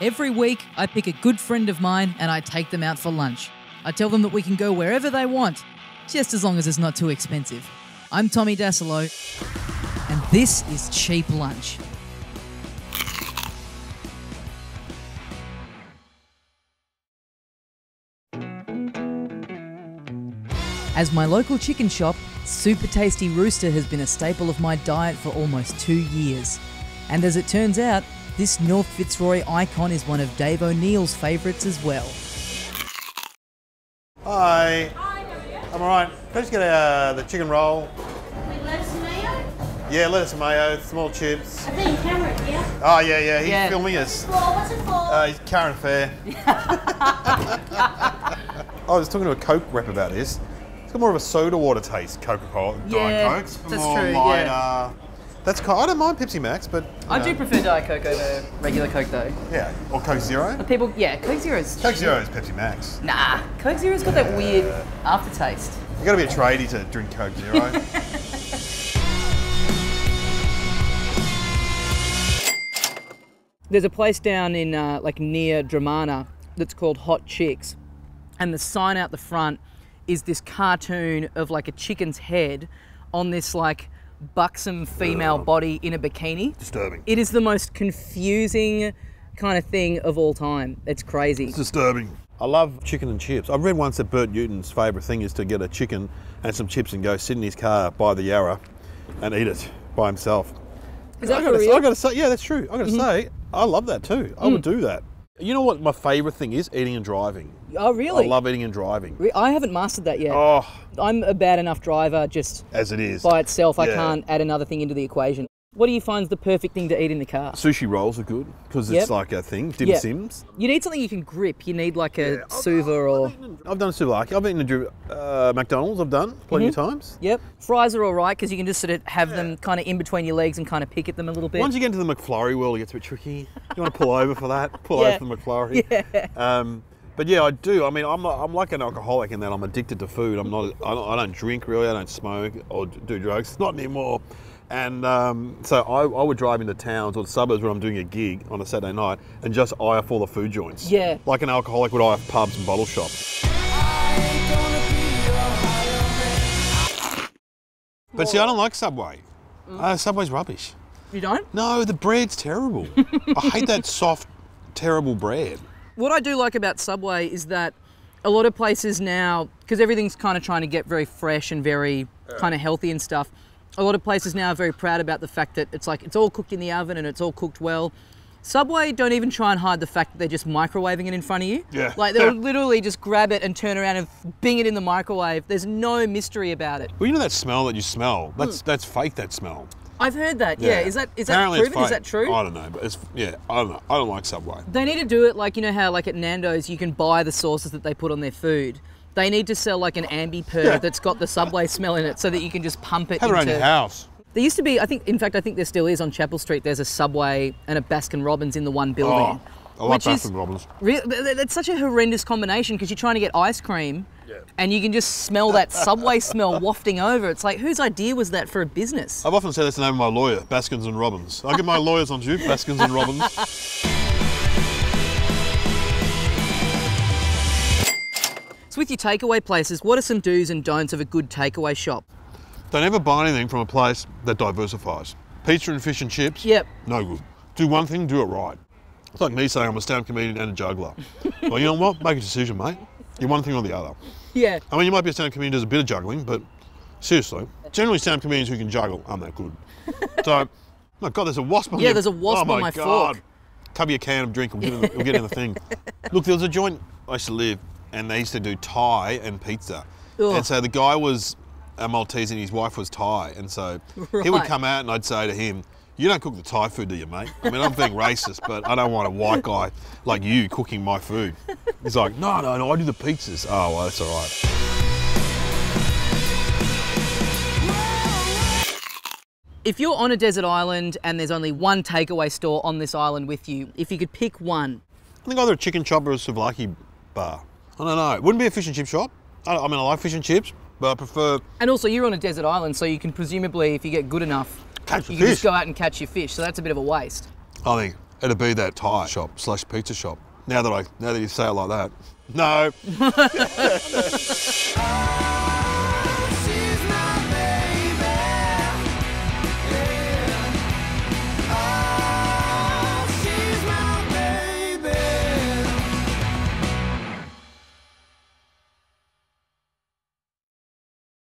Every week, I pick a good friend of mine and I take them out for lunch. I tell them that we can go wherever they want, just as long as it's not too expensive. I'm Tommy Dassalo, and this is Cheap Lunch. As my local chicken shop, Super Tasty Rooster has been a staple of my diet for almost 2 years. And as it turns out, this North Fitzroy icon is one of Dave O'Neill's favourites as well. Hi. Hi, how are you? I'm alright. Can I just get the chicken roll? With lettuce and mayo? Yeah, lettuce and mayo, small chips. I think camera, yeah? Oh, yeah, he's filming us. What's it for? Karen Fair. I was talking to a Coke rep about this. It's got more of a soda water taste, Coca-Cola, Diet Coke. That's more true, lighter. Yeah. That's kind of, I don't mind Pepsi Max, but... I do prefer Diet Coke over regular Coke, though. Yeah, or Coke Zero. But people, yeah, Coke Zero is Pepsi Max. Nah, Coke Zero's got that weird aftertaste. You've got to be a tradie to drink Coke Zero. There's a place down in, like, near Dramana that's called Hot Chicks, and the sign out the front is this cartoon of like a chicken's head on this like buxom female body in a bikini. Disturbing. It is the most confusing kind of thing of all time. It's crazy. It's disturbing. I love chicken and chips. I read once that Bert Newton's favourite thing is to get a chicken and some chips and go sit in his car by the Yarra and eat it by himself. Is that for real? I gotta say, yeah, that's true. I gotta say, I love that too. I would do that. You know what my favourite thing is? Eating and driving. Oh, really? I love eating and driving. I haven't mastered that yet. Oh. I'm a bad enough driver just as it is. By itself. Yeah. I can't add another thing into the equation. What do you find's the perfect thing to eat in the car? Sushi rolls are good because it's like a thing. Dim Sims. You need something you can grip. You need like a suva or... I've done souvlaki. I've eaten a McDonald's. I've done plenty of times. Yep. Fries are all right because you can just sort of have them kind of in between your legs and kind of pick at them a little bit. Once you get into the McFlurry world, it gets a bit tricky. You want to pull over for that. Pull over for the McFlurry. Yeah. But yeah, I do. I mean, I'm like an alcoholic in that I'm addicted to food. I'm not. I don't drink really. I don't smoke or do drugs. Not anymore. And so I would drive into towns or the suburbs when I'm doing a gig on a Saturday night and just eye off all the food joints. Yeah. Like an alcoholic would eye off pubs and bottle shops. But see, I don't like Subway. Subway's rubbish. You don't? No, the bread's terrible. I hate that soft, terrible bread. What I do like about Subway is that a lot of places now, because everything's kind of trying to get very fresh and very kind of healthy and stuff, a lot of places now are very proud about the fact that it's like, it's all cooked in the oven and it's all cooked well. Subway don't even try and hide the fact that they're just microwaving it in front of you. Yeah. Like they'll literally just grab it and turn around and bing it in the microwave. There's no mystery about it. Well, you know that smell that you smell? That's fake, that smell. I've heard that, yeah. Is that apparently proven? Is that true? I don't know, but it's, I don't know. I don't like Subway. They need to do it like, you know how like at Nando's you can buy the sauces that they put on their food. They need to sell like an Ambi Pur that's got the Subway smell in it so that you can just pump it. Have it around your house. There used to be, in fact I think there still is on Chapel Street, there's a Subway and a Baskin Robbins in the one building. Oh, I like Baskin Robbins. That's such a horrendous combination because you're trying to get ice cream and you can just smell that Subway smell wafting over. It's like, whose idea was that for a business? I've often said that's the name of my lawyer, Baskins and Robbins. I'll get my lawyers on you, Baskins and Robbins. So with your takeaway places, what are some do's and don'ts of a good takeaway shop? Don't ever buy anything from a place that diversifies. Pizza and fish and chips, no good. Do one thing, do it right. It's like me saying I'm a stand-up comedian and a juggler. Well, you know what? Make a decision, mate. You're one thing or the other. Yeah. I mean, you might be a stand-up comedian who does a bit of juggling, but seriously, generally stand-up comedians who can juggle aren't that good. So, my God, there's a wasp on your... Yeah, there's a wasp on my fork. Oh, my God. Cover your can of drink, we'll get in the thing. Look, there was a joint I used to live, and they used to do Thai and pizza. Ugh. And so the guy was a Maltese and his wife was Thai, and so he would come out and I'd say to him, "You don't cook the Thai food, do you, mate? I mean, I'm being racist, but I don't want a white guy like you cooking my food." He's like, no, I do the pizzas. Oh, well, that's all right. If you're on a desert island and there's only one takeaway store on this island with you, if you could pick one. I think either a chicken shop or a souvlaki bar. I don't know. It wouldn't be a fish and chip shop. I mean, I like fish and chips, but I prefer... And also, you're on a desert island, so you can presumably, if you get good enough, you can just go out and catch your fish, so that's a bit of a waste. I think It'd be that Thai shop slash pizza shop. Now that you say it like that. No.